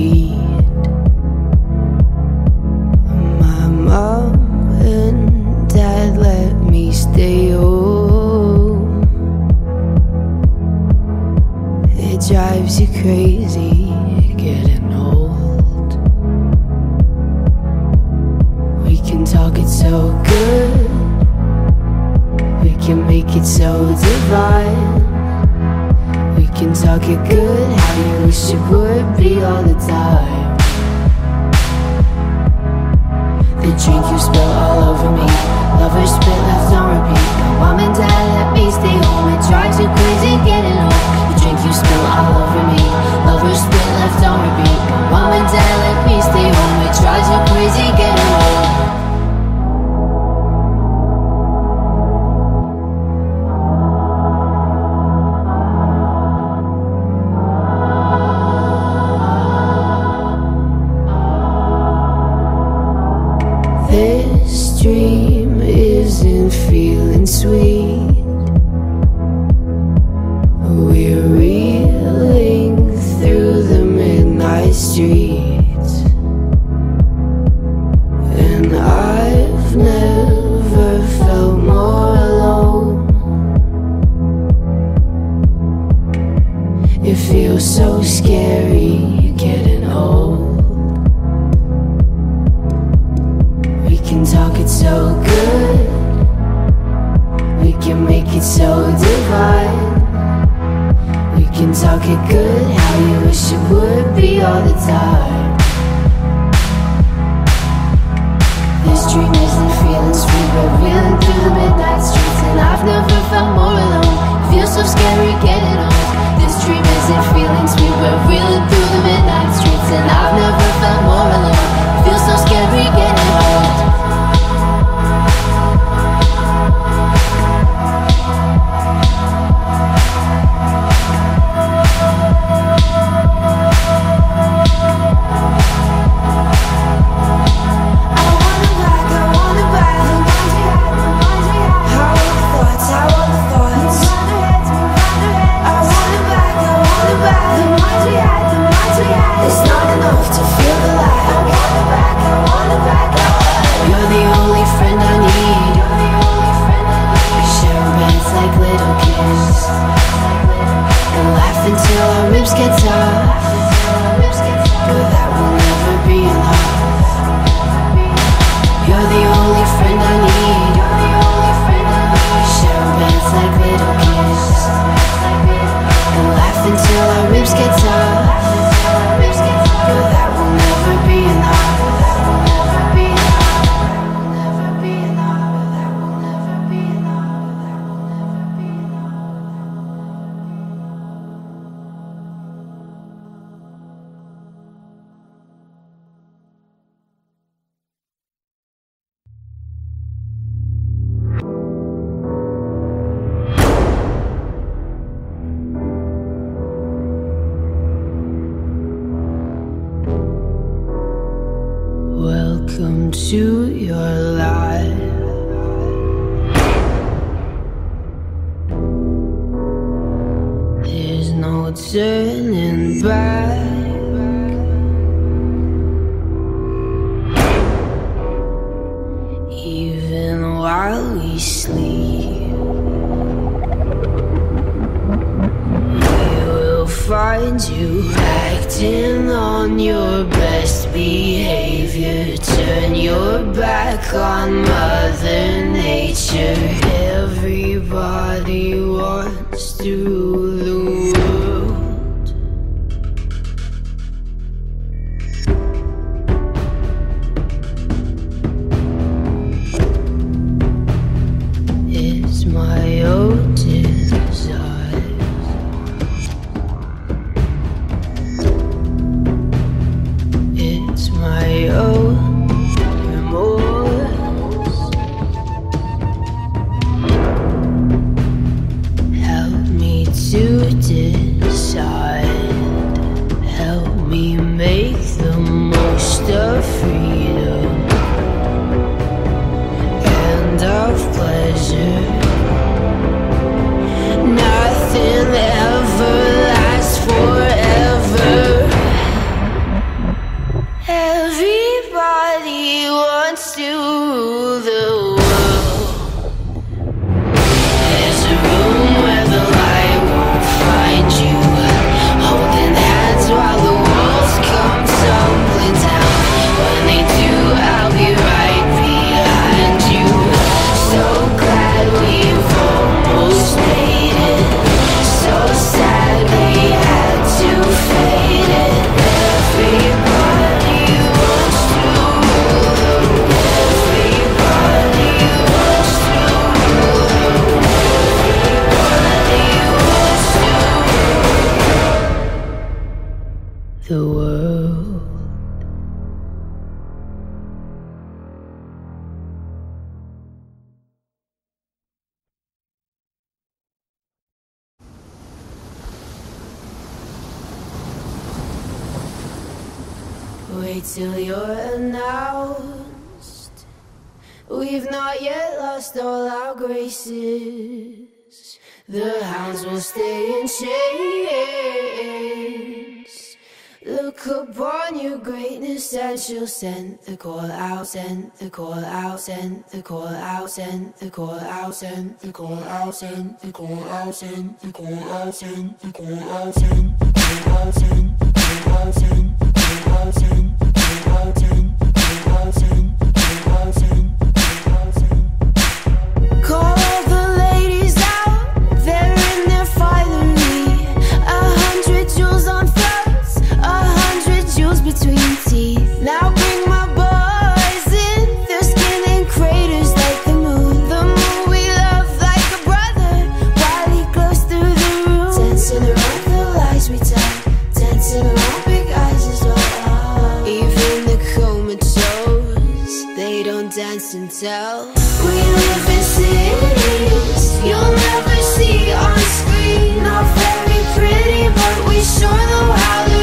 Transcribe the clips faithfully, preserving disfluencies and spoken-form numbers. feet. My mom and dad let me stay home. It drives you crazy getting old. We can talk it so good, we can make it so divine. We can talk it good, how you wish it would be all the time. The drink you spill all over me, lovers spit left on repeat. Mom and dad let me stay home, it drives you crazy getting old. The drink you spill all over me, lovers spit left on repeat. Mom and dad let me stay home, it drives you crazy getting old. This dream isn't feeling sweet. We're reeling through the midnight streets, and I've never felt more alone. It feels so scary getting old. We can talk it so good, we can make it so divine. We can talk it good, how you wish it would be all the time. This dream isn't feeling sweet, we're reeling through the midnight streets, and I've never felt more alone. It feels so scary getting old. This dream isn't feeling sweet, we're reeling through the midnight streets, and I've never felt more alone. It feels so scary getting old. Until our ribs get tough, but that will never be enough. You're the only friend I need. We share beds like little kids, and laugh until our ribs get tough, but that will never be enough. Welcome to your life. There's no turning back. Even while we sleep, we will find you acting on your best behavior. Turn your back on Mother Nature. Everybody wants to rule the world. It's my own desire. It's my own nothing ever lasts forever. Everybody wants to rule the world. There's a room where the light won't find you, holding hands while the walls come tumbling down. When they do, I'll be right behind you. So glad we've almost made it, so sad we had to fade it. Everybody the world. Wait till you're announced. We've not yet lost all our graces. The hounds will stay in chains. Look upon your greatness and she'll send the call out, send the call out, send the call out, send the call out, send the call out, send the call out, send the call out, send the call out, send the call out, send the call out, send the call out, send the call out, send the call out, send the call out, send the call out, send the call out, send. Call the ladies out, they're in their finery, a hundred jewels on fire. A hundred jewels between teeth. Now bring my boys in. Their skin in craters like the moon. The moon we love like a brother, while he glows through the room. Dancing around the lies we tell, dancing around big eyes as well. Even the comatose, they don't dance and tell. We live in cities you'll never see on screen. Not very pretty, but we sure know how to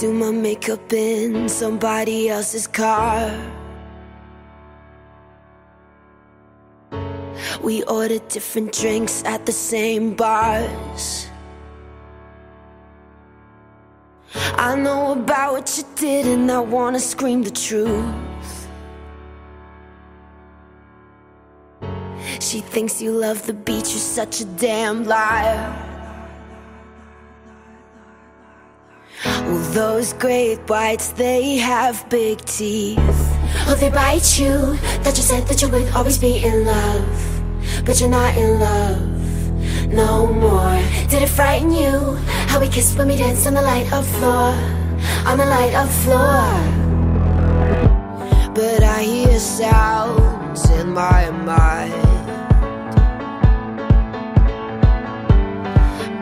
do my makeup in somebody else's car. We order different drinks at the same bars. I know about what you did and I wanna scream the truth. She thinks you love the beach, you're such a damn liar. Well, those great whites, they have big teeth. Oh, they bite you, that you said that you would always be in love, but you're not in love no more. Did it frighten you? How we kiss when we dance on the light of floor, on the light of floor. But I hear sounds in my mind,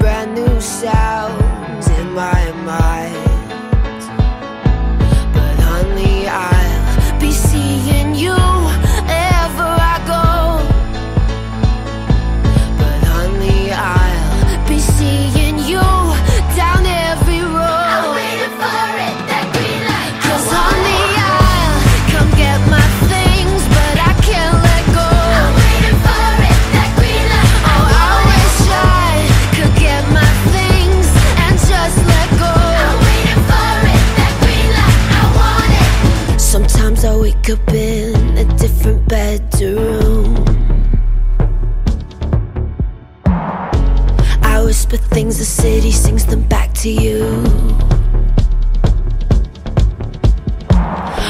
brand new sounds in my mind. But honey, I'll be seeing you ever I go. But honey, I'll be seeing you down every road. I'm waiting for it, that green light. Cause honey, I'll come get my things, but I can't let go. I'm waiting for it, that green light. Oh, I wish I could get my things and just let go. I'm waiting for it, that green light. I want it. Sometimes I wake up in a different bedroom. I whisper things, the city sings them back to you.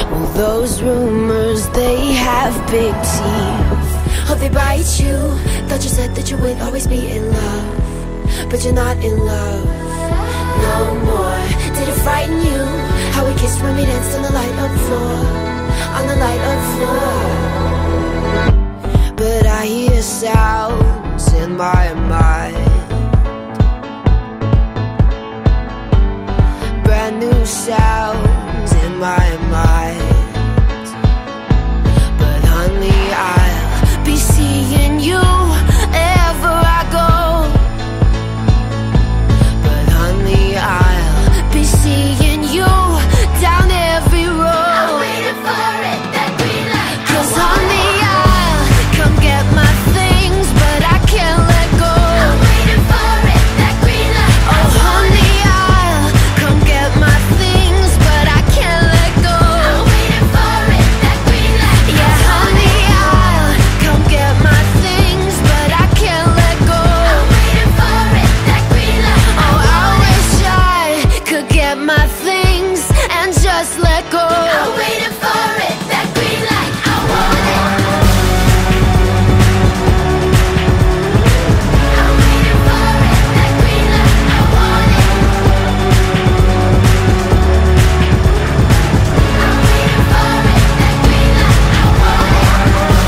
Well, those rumors, they have big teeth. Oh, they bite you. Thought you said that you would always be in love, but you're not in love no more. Did it frighten you? How we kissed when we danced on the light up floor, on the light of floor. But I hear sounds in my mind, brand new sounds in my mind. But honey, I'll be seeing you ever I go. But honey, I'll be seeing you down every road. I'm waiting for it, that green light. Cause honey, I'll come get my things, but I can't let go. I'm waiting for it, that green light. Oh honey, I'll come get my things, but I can't let go. I'm waiting for it, that green light. Yeah, honey, I'll come get my things, but I can't let go. I'm waiting for it, that green light. Oh, I wish I could get my things and just let go. I'm waiting for it, that green light. I want it. I'm waiting for it, that green light. I want it. I'm waiting for it, that green light. I want it. I'm waiting for it, that green light. I want it. I'm waiting for it, that green light. I want it. I'm waiting for it, that green light. I want it. I'm waiting for it, that green light. I want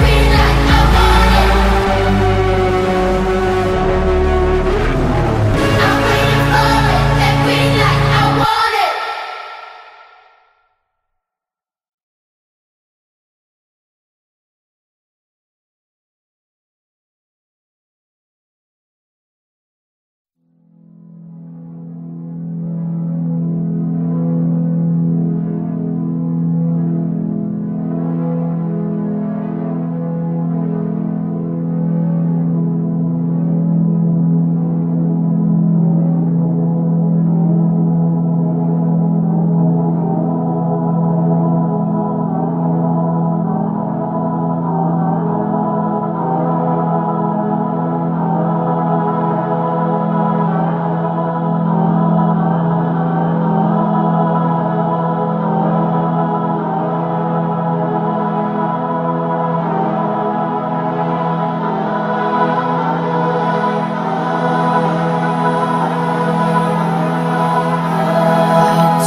it.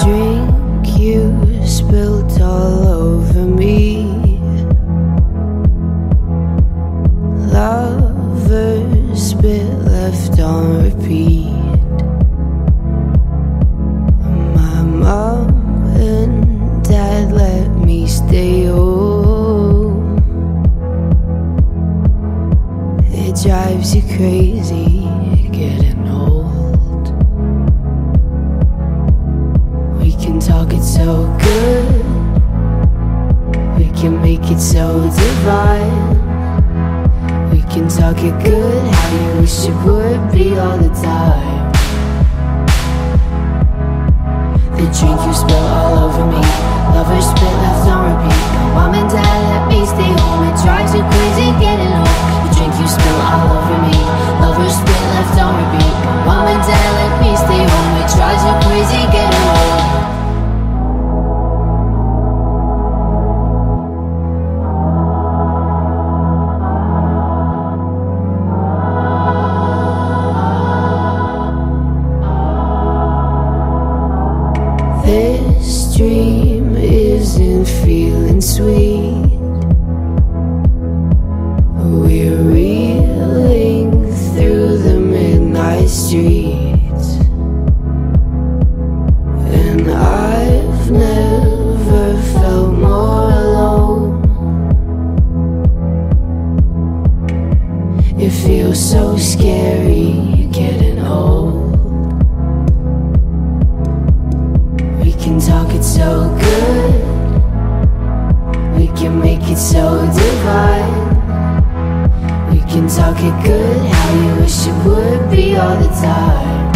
The drink you spilled all over me, lovers' spit left on repeat. My mom and dad let me stay home. It drives you crazy getting old. We can talk it so good, we can make it so divine. We can talk it good, how you wish it would be all the time. to drink, you spill all over me. Lovers spit, left on repeat. Mom and dad let me stay home, it drives you crazy getting home. You drink, you spill all over me. Lovers spit, left on repeat. Mom and dad let me stay home, it drives you crazy getting home. This dream isn't feeling sweet. We're reeling through the midnight streets, and I've never felt more alone. It feels so scary getting old. We can talk it so good, we can make it so divine. We can talk it good, how you wish it would be all the time.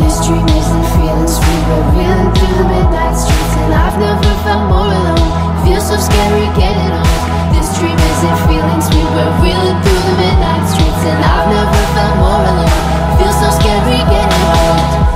This dream isn't feeling sweet, we're reeling through the midnight streets, and I've never felt more alone. It feels so scary getting old. This dream isn't feeling sweet, we're reeling through the midnight streets, and I've never felt more alone. It feels so scary getting old.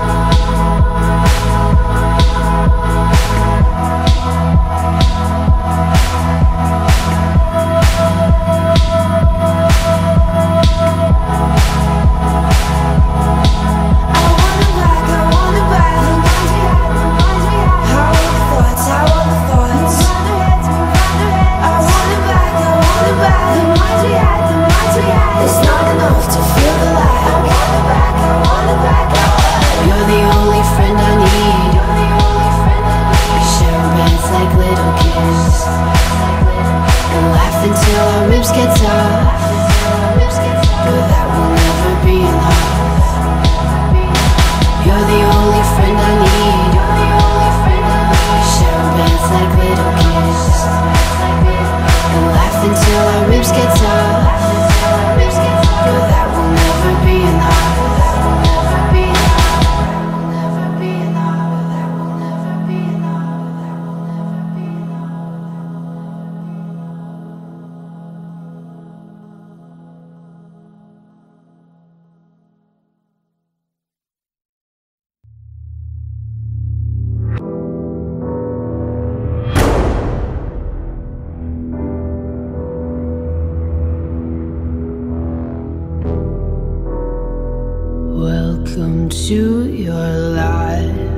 Welcome to your life.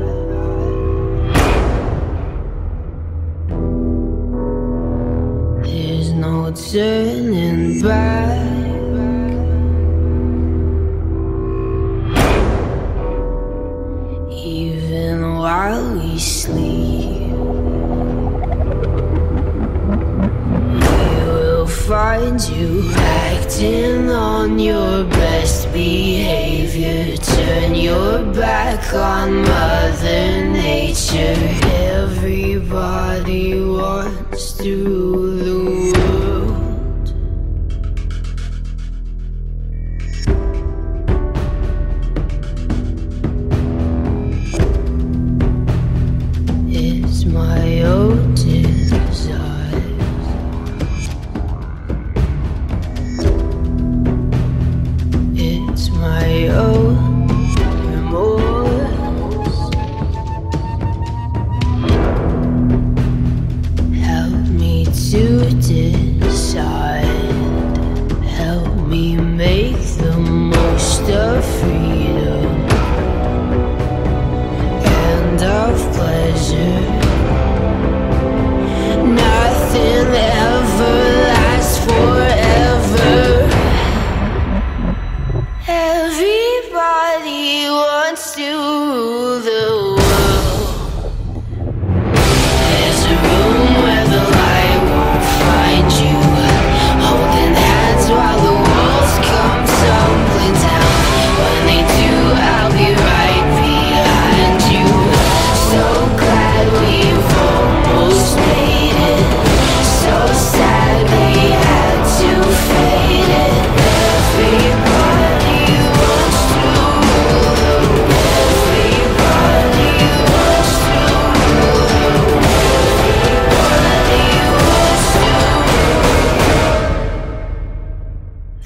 There's no turning back. Even while we sleep, we will find you acting on your best behavior. Turn your back on Mother Nature. Everybody wants to rule the world. It's my own desire It's my own to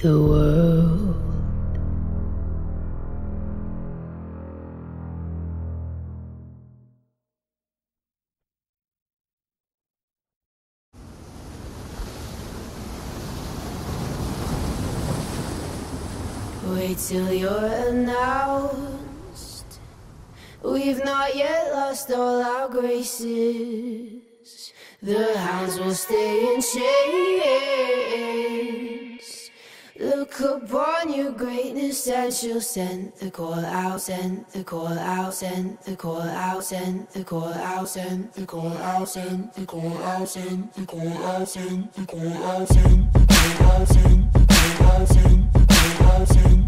the world. Wait till you're announced. We've not yet lost all our graces. The hounds will stay in chains. Look upon your greatness and she'll send the call out, send the call out, send the call out, send the call out, send the call out, send the call out, send the call out, send the call out, send the call out, send the call out, send the call out, send the call out, send the call out, send the call out, send the call out, send the call out.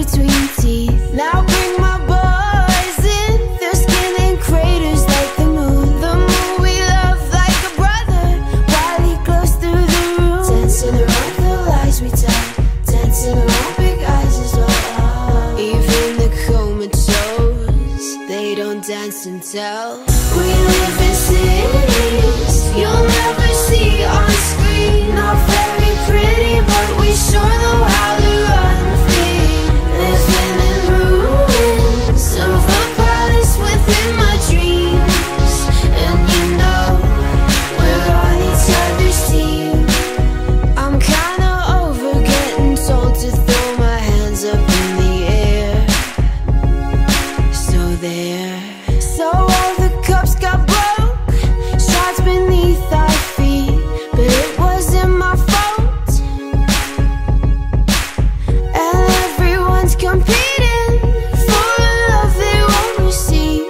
Between teeth, now bring my boys in. They're skinning craters like the moon. The moon we love like a brother, while he glows through the room. Dancing around the lies we tell, dancing around big eyes as well. Even the comatose, they don't dance and tell. We live in cities you'll never see on screen. Not very pretty, but we sure know how to run. In my dreams, and you know we're on each other's team. I'm kinda over getting told to throw my hands up in the air. So there, so all the cups got broke, shards beneath our feet, but it wasn't my fault. And everyone's competing for a love they won't receive.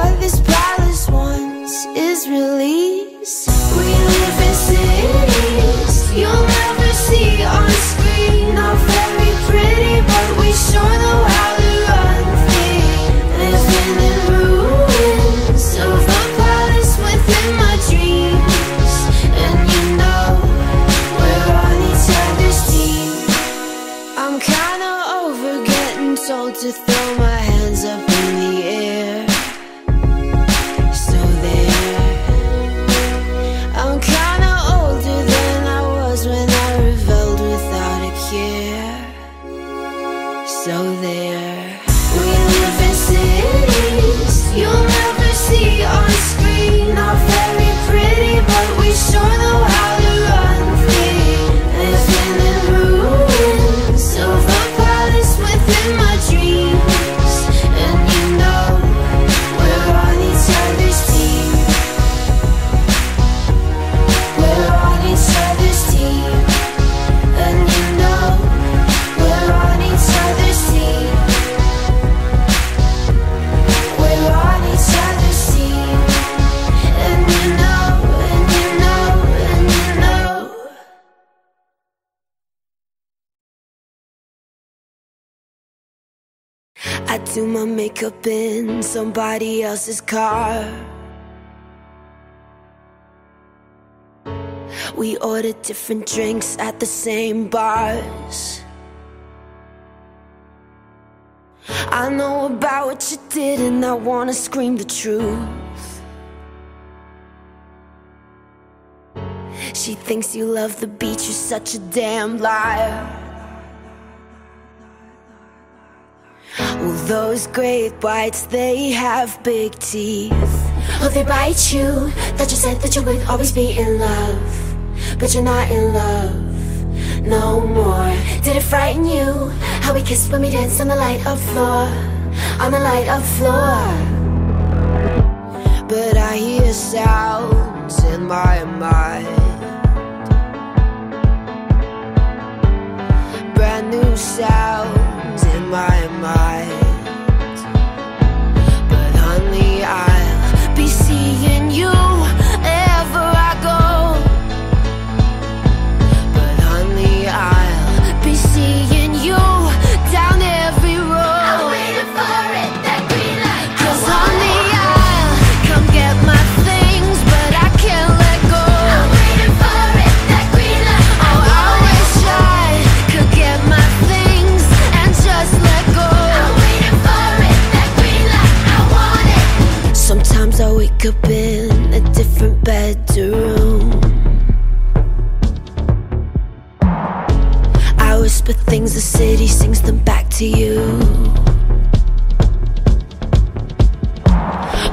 What this palace wants is release. We live in cities you'll never see on screen. Not very pretty, but we sure know how to run things. Living in ruins of the palace within my dreams, and you know we're on each other's team. I'm kinda over getting told to throw my hands up in the air. So there, we live in cities you'll never see on screen. Not very pretty, but we sure know how to run free. Living in ruins of the palace within my dreams, and you know we're on each other's team. We're on each other's team, and you know we're on each other's. I do my makeup in somebody else's car. We order different drinks at the same bars. I know about what you did and I wanna scream the truth. She thinks you love the beach, you're such a damn liar. Well, those great whites, they have big teeth. Oh, they bite you. That you said that you would always be in love, but you're not in love no more. Did it frighten you how we kissed when we danced on the light up floor, on the light up floor? But I hear sounds in my mind, brand new sounds in my mind. But honey, I'll be seeing you wherever I go. But honey, I'll be seeing you down every road. I'm waiting for it, that green light. Cause honey, I'll come get my things, but I can't let go. I'm waiting for it, that green light. Oh, I wish I could get my things. whisper things, the city sings them back to you.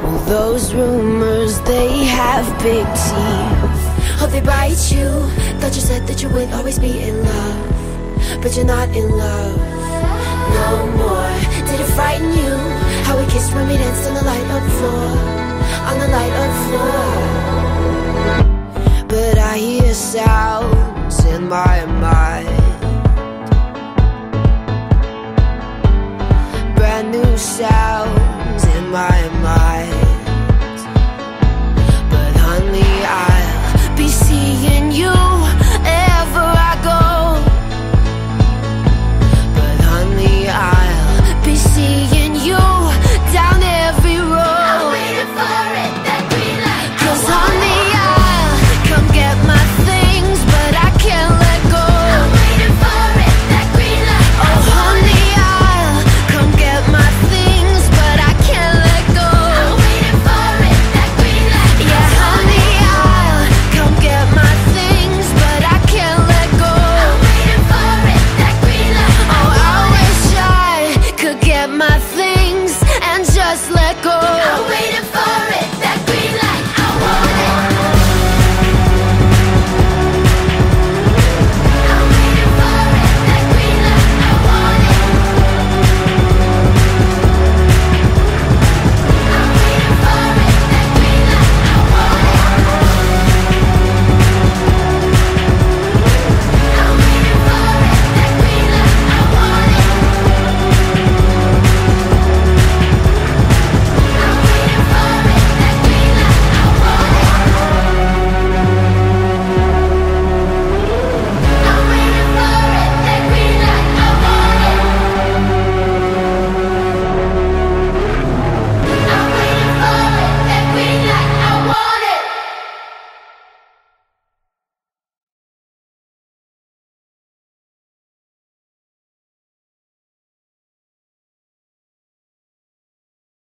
Well, those rumors, they have big teeth. Oh, they bite you. Thought you said that you would always be in love, but you're not in love no more. Did it frighten you, how we kissed when we danced on the light up floor, on the light up floor? But I hear sounds in my mind,